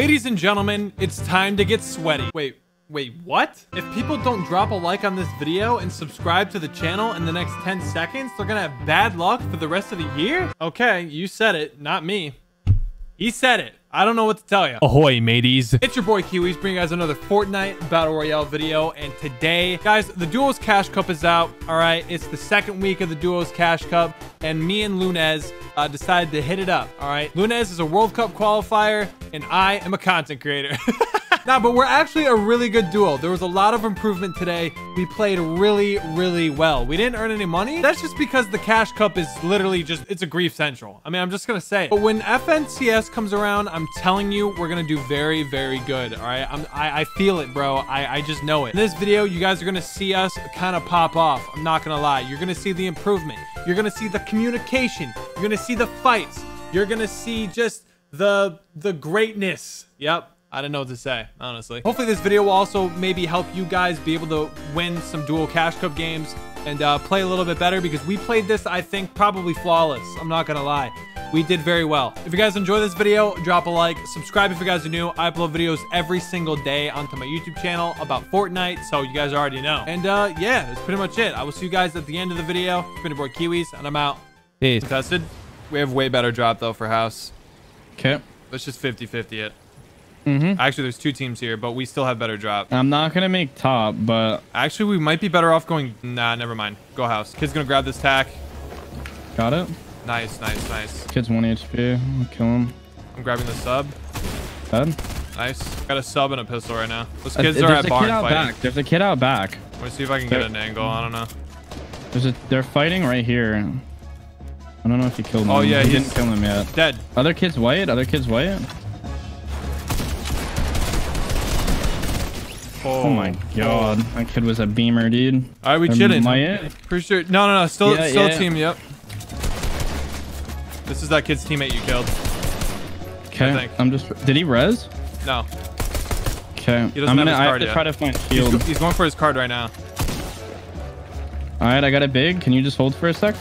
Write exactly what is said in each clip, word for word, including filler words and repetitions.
Ladies and gentlemen, it's time to get sweaty. Wait, wait, what? If people don't drop a like on this video and subscribe to the channel in the next ten seconds, they're gonna have bad luck for the rest of the year? Okay, you said it, not me. He said it. I don't know what to tell you. Ahoy, mateys. It's your boy Kiwiz, bringing you guys another Fortnite Battle Royale video. And today, guys, the Duos Cash Cup is out. All right, it's the second week of the Duos Cash Cup, and me and Lunez uh, decided to hit it up. All right, Lunez is a World Cup qualifier, and I am a content creator. Nah, but we're actually a really good duo. There was a lot of improvement today. We played really, really well. We didn't earn any money. That's just because the Cash Cup is literally just, it's a grief central. I mean, I'm just going to say it. But when F N C S comes around, I'm telling you, we're going to do very, very good. All right. I'm, I, I feel it, bro. I, I just know it. In this video, you guys are going to see us kind of pop off. I'm not going to lie. You're going to see the improvement. You're going to see the communication. You're going to see the fights. You're going to see just the, the greatness. Yep. I didn't know what to say, honestly. Hopefully this video will also maybe help you guys be able to win some dual Cash Cup games and uh, play a little bit better, because we played this, I think, probably flawless. I'm not gonna lie. We did very well. If you guys enjoy this video, drop a like. Subscribe if you guys are new. I upload videos every single day onto my YouTube channel about Fortnite, so you guys already know. And uh, yeah, that's pretty much it. I will see you guys at the end of the video. It's been your boy Kiwiz, and I'm out. Peace. Tested. We have way better drop, though, for house. Okay. Let's just fifty fifty it. Mm-hmm. Actually, there's two teams here, but we still have better drop. I'm not gonna make top, but actually we might be better off going. Nah, never mind. Go house. Kid's gonna grab this tack. Got it. Nice, nice, nice. Kid's one H P. I'll kill him. I'm grabbing the sub. Dead. Nice. Got a sub and a pistol right now. Those kids uh, are at barn fighting. Back. There's a kid out back. Let me see if I can there... get an angle. I don't know. There's a. They're fighting right here. I don't know if he killed him. Oh yeah, he didn't kill him yet. Dead. Other kid's white. Other kid's white. Oh. Oh my god, that kid was a beamer, dude. All right, we chilling. Pretty sure. No, no, no. Still, yeah, still yeah. team. Yep. This is that kid's teammate you killed. Okay. I'm just. Did he res? No. Okay. He doesn't I'm have gonna. His card I have to yet. try to find shield. He's, he's going for his card right now. All right, I got it big. Can you just hold for a sec?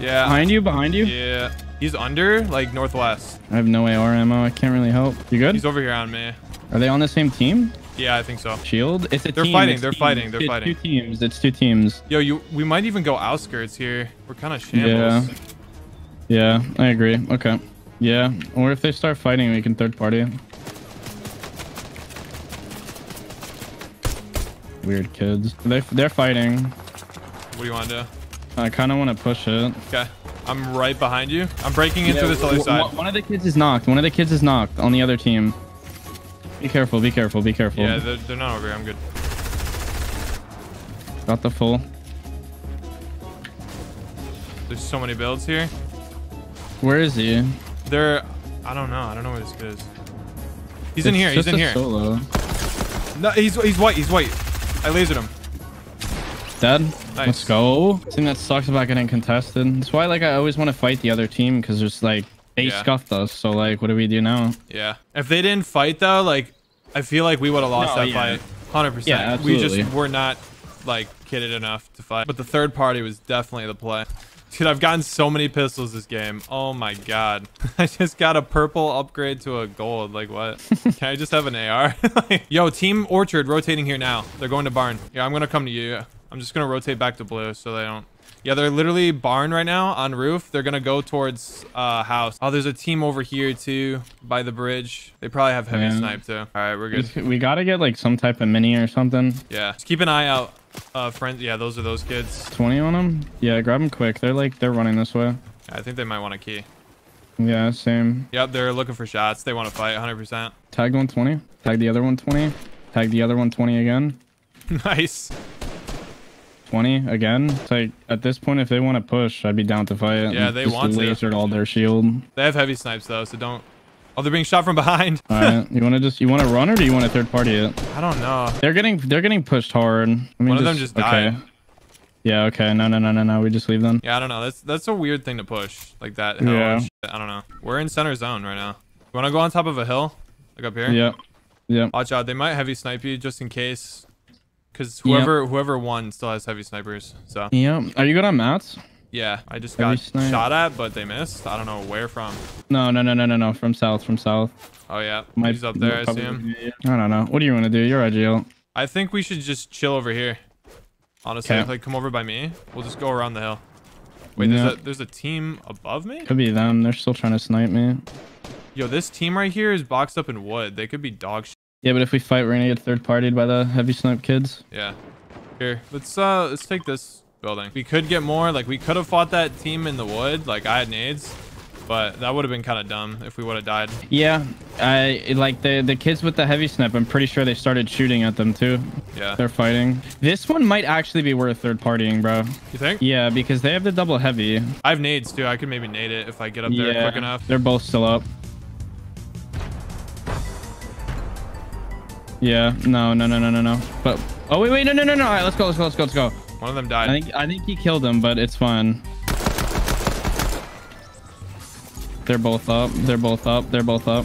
Yeah. Behind you. Behind you. Yeah. He's under, like northwest. I have no A R ammo. I can't really help. You good? He's over here on me. Are they on the same team? Yeah, I think so. Shield? It's a They're team. Fighting. It's They're teams. fighting. They're it's fighting. It's two teams. It's two teams. Yo, you. We might even go outskirts here. We're kind of shambles. Yeah. Yeah, I agree. Okay. Yeah. Or if they start fighting, we can third party. Weird kids. They they're fighting. What do you want to do? I kind of want to push it. Okay. I'm right behind you. I'm breaking into yeah, this other side. One of the kids is knocked. One of the kids is knocked on the other team. Be careful, be careful, be careful. Yeah, they're, they're not over here. I'm good. Got the full. There's so many builds here. Where is he? They're... I don't know. I don't know where this kid is. He's it's in here. He's in here. Solo. No, he's, he's white. He's white. I lasered him. Dead. Nice. Let's go. The thing that sucks about getting contested. That's why like I always want to fight the other team, because there's like... They yeah. scuffed us, so like, what do we do now? Yeah. If they didn't fight though, like, I feel like we would have lost no, that yeah. fight. one hundred percent. Yeah, absolutely. We just were not, like, kitted enough to fight. But the third party was definitely the play. Dude, I've gotten so many pistols this game. Oh my god. I just got a purple upgrade to a gold. Like, what? Can I just have an A R? Yo, Team Orchard rotating here now. They're going to barn. Yeah, I'm gonna come to you. I'm just gonna rotate back to blue so they don't... Yeah, they're literally barn right now on roof. They're going to go towards uh, house. Oh, there's a team over here, too, by the bridge. They probably have heavy yeah. snipe, too. All right, we're good. We got to get, like, some type of mini or something. Yeah. Just keep an eye out, uh, friends. Yeah, those are those kids. twenty on them? Yeah, grab them quick. They're, like, they're running this way. Yeah, I think they might want a key. Yeah, same. Yep, they're looking for shots. They want to fight one hundred percent. Tag one twenty. Tag the other one twenty. Tag the other one twenty again. Nice. twenty again. It's like at this point, if they want to push, I'd be down to fight. Yeah, they just want lasered to. all their shield. They have heavy snipes though, so don't. Oh, they're being shot from behind. All right, you want to just you want to run or do you want to third party it? I don't know. They're getting they're getting pushed hard. I mean, One just, of them just died. Okay. Yeah. Okay. No. No. No. No. No. We just leave them. Yeah. I don't know. That's that's a weird thing to push like that. Hill yeah. Shit. I don't know. We're in center zone right now. You want to go on top of a hill, like up here? Yeah. Yeah. Watch out. They might heavy snipe you just in case. Because whoever yep. whoever won still has heavy snipers. So yeah, are you good on mats? Yeah, I just got shot at, but they missed. I don't know where from. No, no, no, no, no, no. From south, from south. Oh, yeah. My, He's up there. I probably, see him. I don't know. What do you want to do? You're I G L. I think we should just chill over here. Honestly, okay. Like, come over by me. We'll just go around the hill. Wait, yeah. there's, a, there's a team above me? Could be them. They're still trying to snipe me. Yo, this team right here is boxed up in wood. They could be dog shit. Yeah, but if we fight, we're going to get third-partied by the heavy snipe kids. Yeah. Here, let's, uh, let's take this building. We could get more. Like, we could have fought that team in the wood. Like, I had nades, but that would have been kind of dumb if we would have died. Yeah, I like the the kids with the heavy snip. I'm pretty sure they started shooting at them too. Yeah, they're fighting. This one might actually be worth third partying, bro. You think? Yeah, because they have the double heavy. I have nades too. I could maybe nade it if I get up there yeah, quick enough. They're both still up. Yeah. No. No. No. No. No. No. But oh wait. Wait. No. No. No. No. All right. Let's go. Let's go. Let's go. Let's go. One of them died. I think I think he killed him, but it's fine. They're both up. They're both up. They're both up.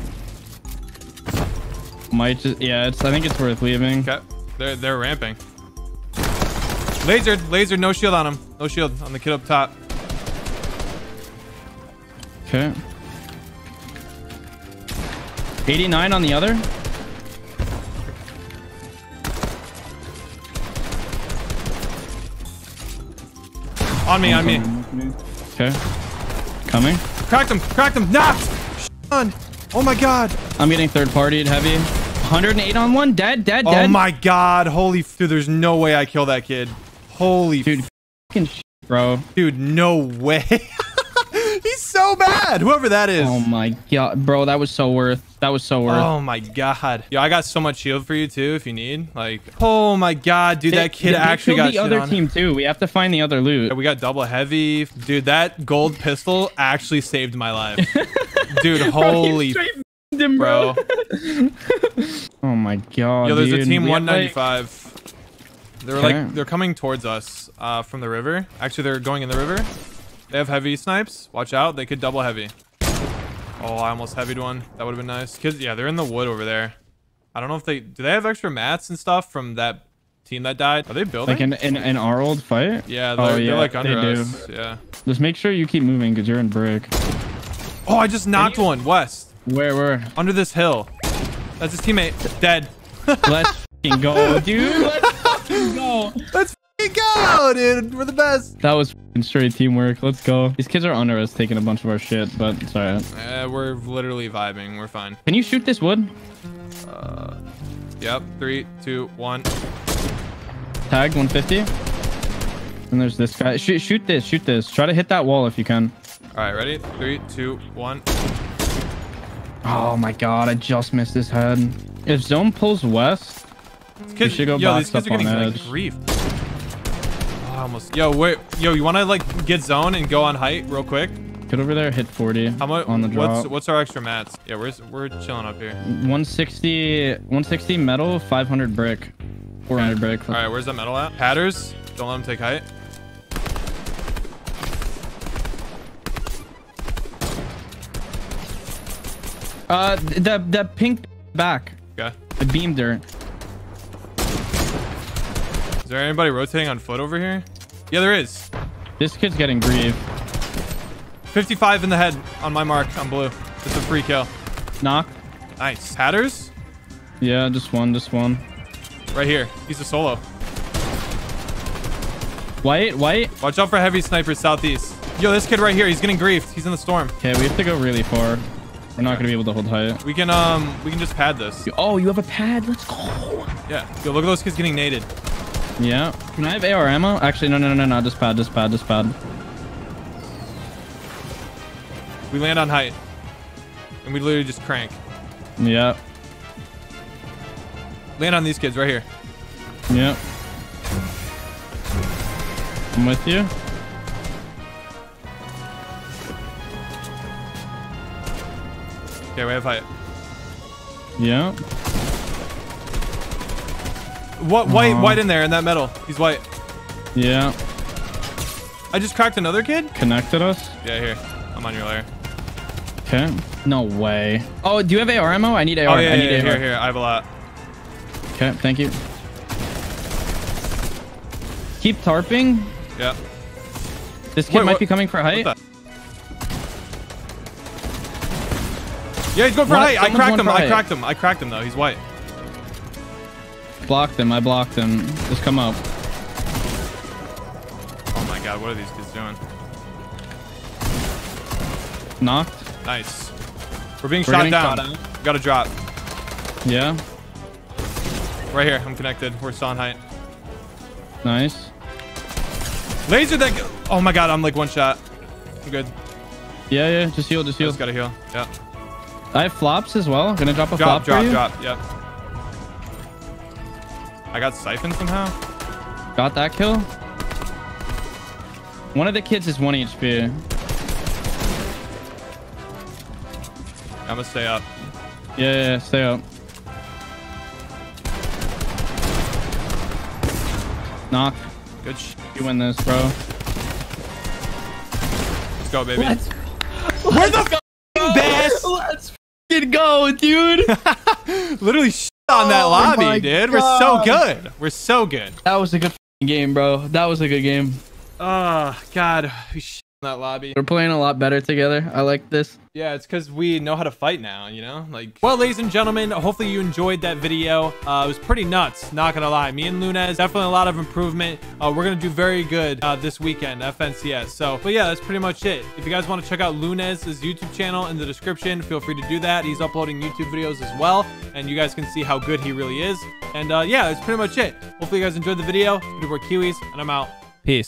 Might just yeah. It's I think it's worth leaving. Okay. They're they're ramping. Lasered, lasered. No shield on him. No shield on the kid up top. Okay. eighty-nine on the other. On me, on me. Okay. Coming. Cracked him, cracked him. Knocked! Oh my god. I'm getting third partied heavy. one oh eight on one. Dead, dead, dead. Oh my god. Holy f. Dude, there's no way I kill that kid. Holy dude, fucking shit, bro. Dude, no way. He's so bad. Whoever that is. Oh my god. Bro, that was so worth. That was so worth. Oh my god. Yo, I got so much shield for you too if you need. Like, oh my god, dude, that kid actually got shit on. The other team too. We have to find the other loot. Yeah, we got double heavy. Dude, that gold pistol actually saved my life. Dude, holy him, bro. Oh my god. Yo, there's dude. a team we one ninety-five. Like... They're okay. like they're coming towards us uh from the river. Actually, they're going in the river. They have heavy snipes. Watch out. They could double heavy. Oh, I almost heavied one. That would have been nice. Kids, yeah, they're in the wood over there. I don't know if they... Do they have extra mats and stuff from that team that died? Are they building? Like in, in, in our old fight? Yeah, they're, oh, yeah, they're like under they us. Do. Yeah. Just make sure you keep moving because you're in brick. Oh, I just knocked you... one. West. Where, where? Under this hill. That's his teammate. Dead. Let's f***ing go, dude. Let's f***ing go. Let's f***ing go, dude. We're the best. That was... Straight teamwork. Let's go. These kids are under us taking a bunch of our shit, but it's all right. Uh, we're literally vibing. We're fine. Can you shoot this wood? Uh, yep. Three, two, one. Tagged one fifty. And there's this guy. Shoot, shoot this. Shoot this. Try to hit that wall if you can. All right. Ready? Three, two, one. Oh my god. I just missed his head. If zone pulls west, kids, we should go yo, box these kids up are getting on edge. Like, griefed. Almost. Yo, wait. Yo, you want to like get zone and go on height real quick? Get over there, hit forty. How much on the drop? What's, what's our extra mats? Yeah, we're we're chilling up here. one sixty, one sixty metal, five hundred brick, four hundred okay. brick. All right, where's that metal at? Patters. Don't let him take height. Uh, the the pink back. Okay. The beam dirt. Is there anybody rotating on foot over here? Yeah, there is. This kid's getting grieved. fifty-five in the head on my mark. I'm blue. It's a free kill. Knock. Nice. Hatters? Yeah, just one. Just one. Right here. He's a solo. White, white. Watch out for heavy snipers southeast. Yo, this kid right here. He's getting grieved. He's in the storm. Okay, we have to go really far. We're not gonna be able to hold height. We can um, we can just pad this. Oh, you have a pad. Let's go. Yeah. Yo, look at those kids getting naded. Yeah. Can I have A R ammo? Actually, no, no, no, no. Just pad, just pad, just pad. We land on height. And we literally just crank. Yeah. Land on these kids right here. Yeah. I'm with you. Okay, we have height. Yeah. What white oh. white in there in that metal? He's white. Yeah. I just cracked another kid. Connected us. Yeah, here. I'm on your layer. Okay. No way. Oh, do you have A R ammo? I need A R. Oh, yeah, I need yeah, yeah, A R. Here, here. I have a lot. Okay. Thank you. Keep tarping. Yeah. This kid Wait, might what? be coming for height. Yeah, he's going for what? height. Someone's I cracked him. I height. cracked him. I cracked him though. He's white. Blocked him. I blocked him. Just come up. Oh my god, what are these kids doing? Knocked. Nice. We're being We're shot down. Shot Got to drop. Yeah. Right here. I'm connected. We're still on height. Nice. Laser that. Oh my god, I'm like one shot. I'm good. Yeah, yeah. Just heal. Just heal. I just gotta heal. Yeah. I have flops as well. Gonna drop a drop, flop drop, for you. Drop, drop, drop. Yep. I got siphoned somehow. Got that kill. One of the kids is one H P. I'm gonna stay up. Yeah, yeah, yeah, stay up. Knock. Good sh. You win this, bro. Let's go, baby. Let's, Where let's the f***ing best? Let's f***ing go, dude. Literally sh on that oh lobby, dude. God. We're so good. We're so good. That was a good f***ing game, bro. That was a good game. Oh, God. We sh on that lobby. We're playing a lot better together. I like this. Yeah, it's because we know how to fight now, you know? Like, well, ladies and gentlemen, hopefully you enjoyed that video. Uh, it was pretty nuts, not gonna lie. Me and Lunez, definitely a lot of improvement. Uh, we're gonna do very good uh, this weekend, F N C S. So, but yeah, that's pretty much it. If you guys want to check out Lunez's YouTube channel in the description, feel free to do that. He's uploading YouTube videos as well, and you guys can see how good he really is. And uh, yeah, that's pretty much it. Hopefully you guys enjoyed the video. We're Kiwiz, and I'm out. Peace.